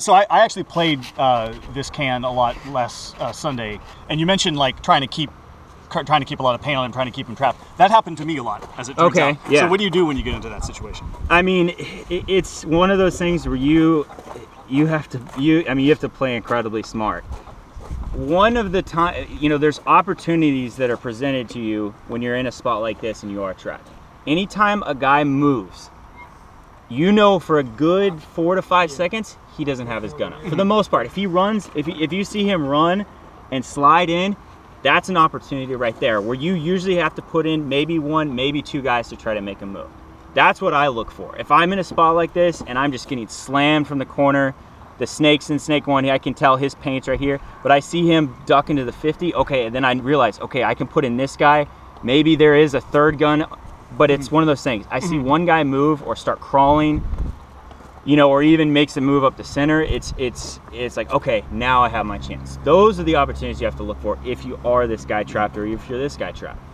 So I actually played this can a lot last Sunday, and you mentioned like trying to keep a lot of paint on him, trying to keep him trapped. That happened to me a lot, as it turns out. Yeah. So what do you do when you get into that situation? I mean, it's one of those things where you have to play incredibly smart. One of the time, there's opportunities that are presented to you when you're in a spot like this and you are trapped. Anytime a guy moves, for a good 4 to 5 seconds, he doesn't have his gun up. For the most part, if he runs, if you see him run and slide in, that's an opportunity right there where you usually have to put in maybe one, maybe two guys to try to make him move. That's what I look for. If I'm in a spot like this and I'm just getting slammed from the corner, the snake's in snake one, I can tell his paint's right here, but I see him duck into the 50, okay, and then I realize, okay, I can put in this guy, maybe there is a third gun, but it's one of those things. I see one guy move or start crawling, or even makes a move up the center, it's like, okay, now I have my chance. Those are the opportunities you have to look for if you are this guy trapped or if you're this guy trapped.